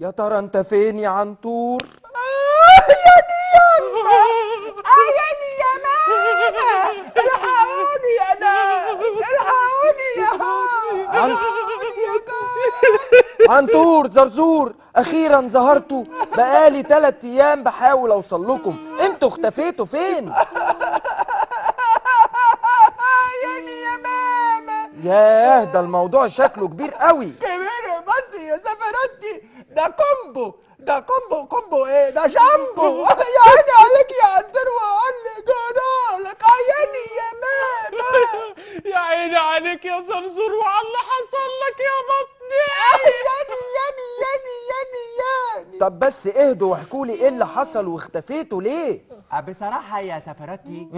يا ترى انت فين يا عنتور؟ عيني يا ماما، الحقوني انا، الحقوني يا ماما، الحقوني يا جار. عنتور زرزور اخيرا ظهرتوا، بقالي 3 ايام بحاول اوصل لكم، انتوا اختفيتوا فين؟ عيني يا ماما. ياه، ده الموضوع شكله كبير قوي. كبير بس يا سفروت، ده كومبو، ده كومبو ايه؟ ده جامبو. يا عيني عليك يا عنتور، واقول لك جنالك. عيني يا ماما. يا عيني عليك يا زرزور، وعلى اللي حصل لك يا بطني. ياني. طب بس اهدوا واحكوا لي ايه اللي حصل واختفيتوا ليه؟ بصراحة يا سفروتي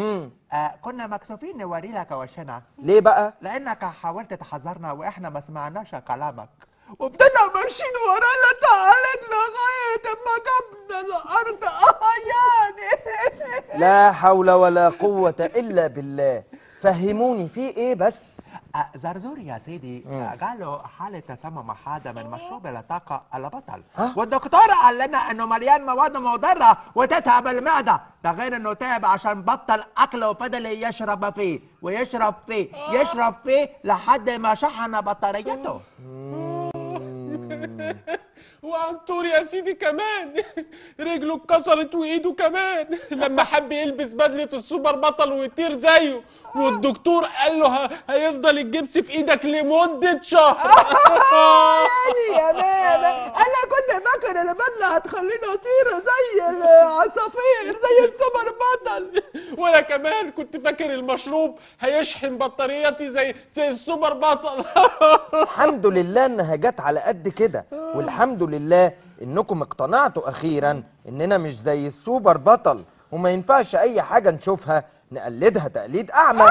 كنا مكسوفين نوري لك وشنا. ليه بقى؟ لأنك حاولت تحذرنا وإحنا ما سمعناش كلامك، وفضلنا ماشيين ورانا تعالت لغاية ما جبنا الأرض. يعني لا حول ولا قوة إلا بالله. فهموني في إيه بس؟ زرزور يا سيدي جاله حالة تسمم حادة من مشروب الطاقة البطل، والدكتور قال لنا إنه مليان مواد مضرة وتتعب المعدة، ده غير إنه تعب عشان بطل أكل وفضل يشرب فيه ويشرب فيه يشرب فيه لحد ما شحن بطاريته. وعنتور يا سيدي كمان رجله اتكسرت وايده كمان لما حب يلبس بدله السوبر بطل ويطير زيه، والدكتور قال له هيفضل الجبس في ايدك لمده شهر. يا ماما، انا كنت فاكر البدله هتخليني اطير زي العصافير زي السوبر بطل، وانا كمان كنت فاكر المشروب هيشحن بطاريتي زي السوبر بطل. الحمد لله انها جت على قد كده، والحمد لله انكم اقتنعتوا اخيرا اننا مش زي السوبر بطل، وما ينفعش اي حاجه نشوفها نقلدها تقليد اعمى.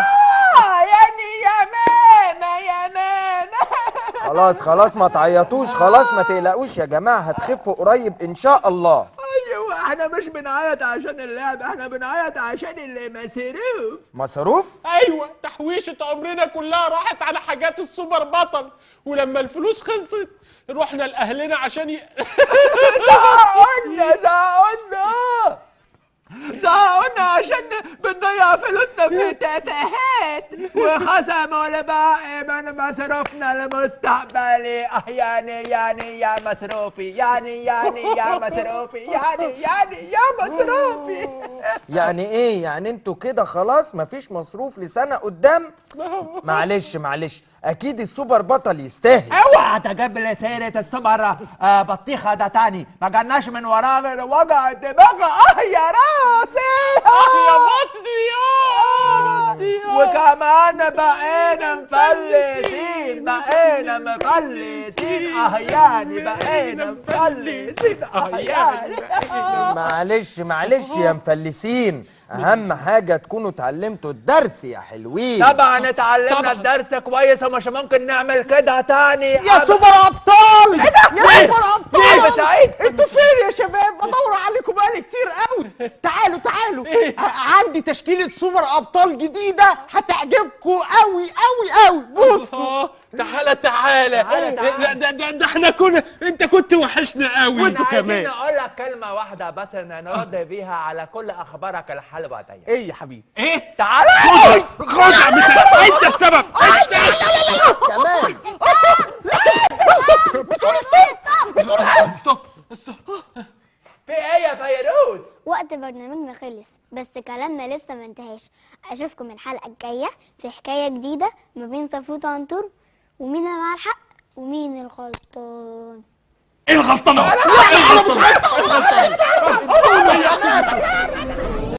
يا ماما يا ماما. خلاص ما تعيطوش، خلاص ما تقلقوش يا جماعه، هتخفوا قريب ان شاء الله. ايوه، احنا مش بنعيط عشان اللعب، احنا بنعيط عشان المصروف. مصروف؟ ايوه، تحويشه عمرنا كلها راحت على حاجات السوبر بطل، ولما الفلوس خلصت رحنا لاهلنا عشان زهقونا عشان بنضيع فلوسنا في تفاهات، وخصموا لباقي من مصروفنا المستقبلي. يعني يا مصروفي، يعني يا مصروفي، يعني يا مصروفي. يعني ايه؟ يعني انتوا كده خلاص مفيش مصروف لسنه قدام؟ معلش اكيد السوبر بطل يستاهل. اوعى تجيب لي سيره السوبر بطيخه ده تاني، ما جالناش من وراه غير وجع الدماغ. يا راسي، يا بطني، وكمان بقينا مفلسين. احياني. معلش يا مفلسين، أهم حاجة تكونوا اتعلمتوا الدرس يا حلوين. طبعا اتعلمنا الدرس كويس، ومش ممكن نعمل كده تاني يا سوبر أبطال. ايه ده؟ يا سوبر أبطال ايه يا سعيد؟ انتوا فين يا شباب؟ بدور عليكم بقالي كتير قوي. تعالوا إيه؟ عندي تشكيلة سوبر أبطال جديدة هتعجبكم قوي. بصوا، تعالى. ده احنا انت كنت وحشنا قوي، وانتوا كمان. عايزين اقول لك كلمه واحده بس نرد بيها على كل اخبارك الحلوه دي. ايه يا حبيبي؟ ايه؟ تعالى خدع انت السبب. كمان بتقول ستوب. في ايه يا فيروز؟ وقت برنامجنا خلص، بس كلامنا لسه ما انتهاش. اشوفكم الحلقه الجايه في حكايه جديده ما بين سفروت وعنتور، ومين اللي معاه الحق ومين الغلطان؟ ايه الغلطان؟ انا مش عارف.